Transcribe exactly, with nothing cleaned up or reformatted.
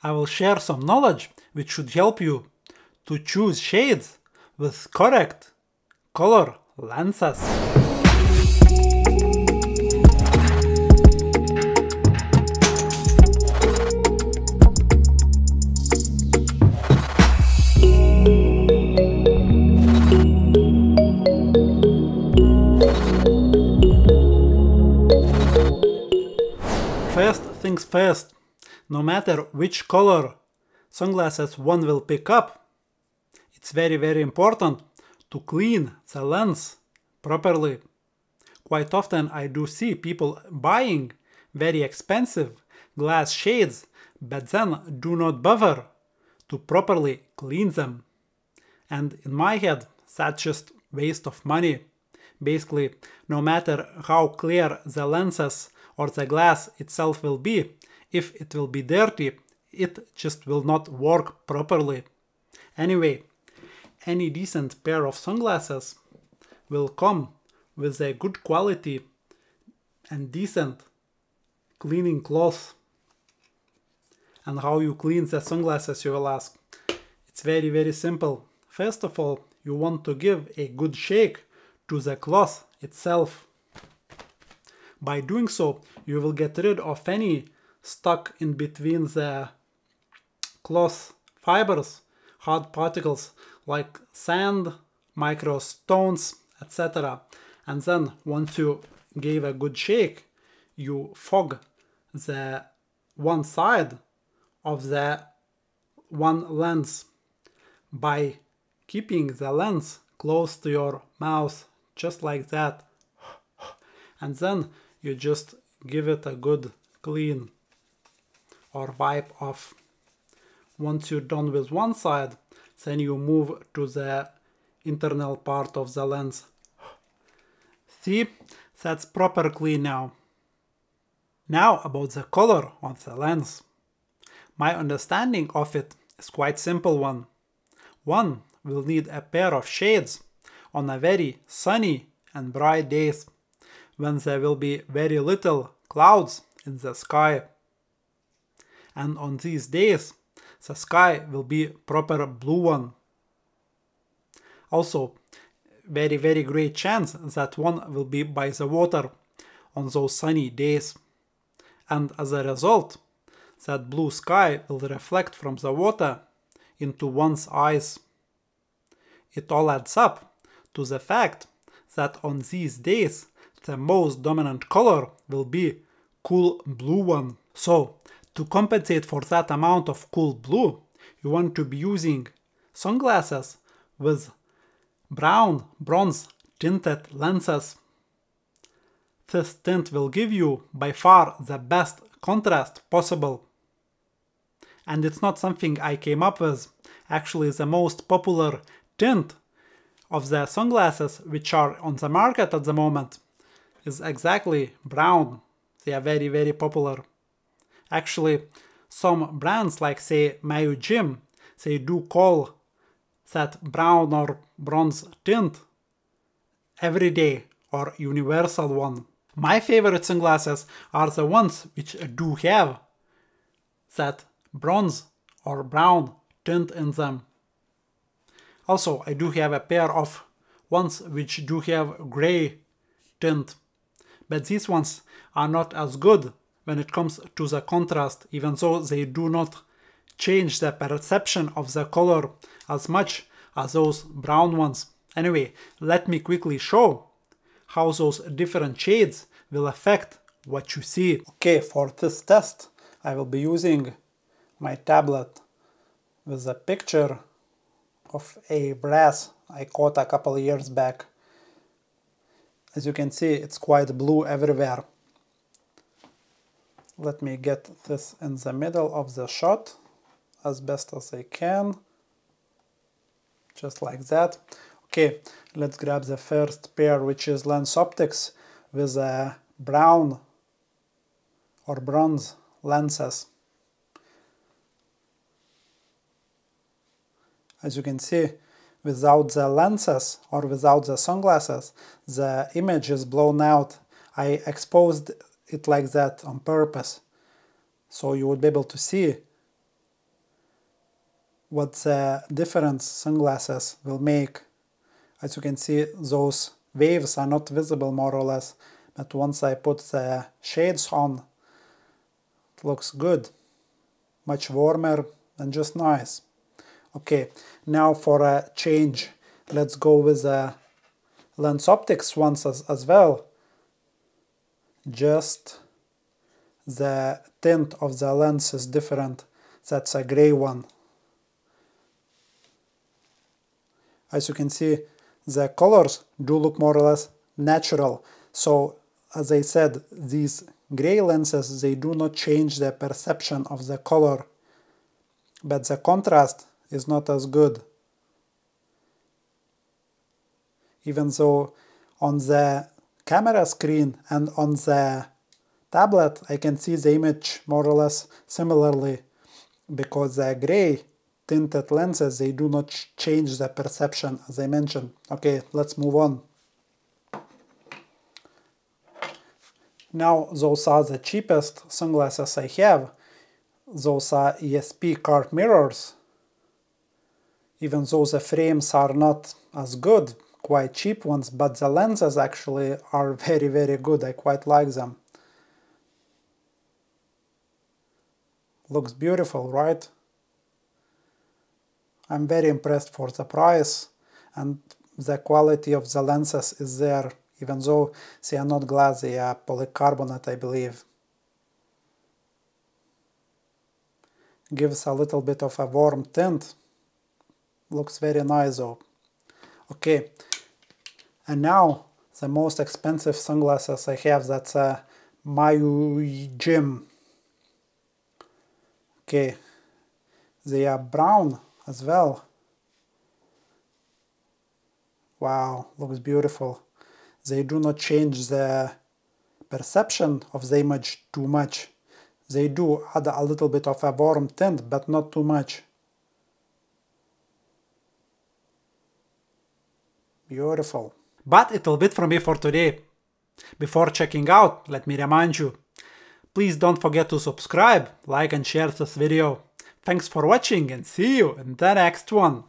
I will share some knowledge which should help you to choose shades with correct color lenses. First things first, no matter which color sunglasses one will pick up, it's very very important to clean the lens properly. Quite often I do see people buying very expensive glass shades, but then do not bother to properly clean them. And in my head, that's just waste of money. Basically, no matter how clear the lenses or the glass itself will be, if it will be dirty, it just will not work properly. Anyway, any decent pair of sunglasses will come with a good quality and decent cleaning cloth. And how you clean the sunglasses, you will ask. It's very very simple. First of all, you want to give a good shake to the cloth itself. By doing so, you will get rid of any stuck in between the cloth fibers, hard particles like sand, micro stones, et cetera. And then once you gave a good shake, you fog the one side of the one lens by keeping the lens close to your mouth, just like that. And then you just give it a good clean or wipe off. Once you're done with one side, then you move to the internal part of the lens. See, that's proper clean now. Now about the color of the lens. My understanding of it is quite simple one. One will need a pair of shades on a very sunny and bright days, when there will be very little clouds in the sky. And on these days, the sky will be proper blue one. Also, very very great chance that one will be by the water on those sunny days. And as a result, that blue sky will reflect from the water into one's eyes. It all adds up to the fact that on these days, the most dominant color will be cool blue one. So, to compensate for that amount of cool blue, you want to be using sunglasses with brown bronze tinted lenses. This tint will give you by far the best contrast possible. And it's not something I came up with. Actually, the most popular tint of the sunglasses which are on the market at the moment is exactly brown. They are very very popular. Actually, some brands like say Maui Jim, they do call that brown or bronze tint everyday or universal one. My favorite sunglasses are the ones which do have that bronze or brown tint in them. Also, I do have a pair of ones which do have gray tint. But these ones are not as good when it comes to the contrast, even though they do not change the perception of the color as much as those brown ones. Anyway, let me quickly show how those different shades will affect what you see. Okay, for this test, I will be using my tablet with a picture of a brass I caught a couple years back. As you can see, it's quite blue everywhere. Let me get this in the middle of the shot as best as I can. Just like that. Okay, let's grab the first pair, which is Lens Optics with a brown or bronze lenses. As you can see, without the lenses or without the sunglasses, the image is blown out. I exposed it like that on purpose, so you would be able to see what the difference sunglasses will make. As you can see, those waves are not visible more or less, but once I put the shades on, it looks good, much warmer and just nice. Okay, now for a change, let's go with the Lens Optics ones as, as well. Just the tint of the lens is different. That's a gray one. As you can see, the colors do look more or less natural. So, as I said, these gray lenses, they do not change the perception of the color, but the contrast is not as good. Even though on the camera screen and on the tablet I can see the image more or less similarly, because the gray tinted lenses, they do not change the perception, as I mentioned. Okay, let's move on. Now those are the cheapest sunglasses I have. Those are E S P Carp mirrors. Even though the frames are not as good, quite cheap ones, but the lenses actually are very, very good. I quite like them. Looks beautiful, right? I'm very impressed for the price, and the quality of the lenses is there, even though they are not glass, they are polycarbonate, I believe. Gives a little bit of a warm tint. Looks very nice though. Okay, and now the most expensive sunglasses I have, that's a Maui Jim. Okay, they are brown as well. Wow, looks beautiful. They do not change the perception of the image too much. They do add a little bit of a warm tint, but not too much. Beautiful. But it'll be it from me for today. Before checking out, let me remind you, please don't forget to subscribe, like and share this video. Thanks for watching and see you in the next one.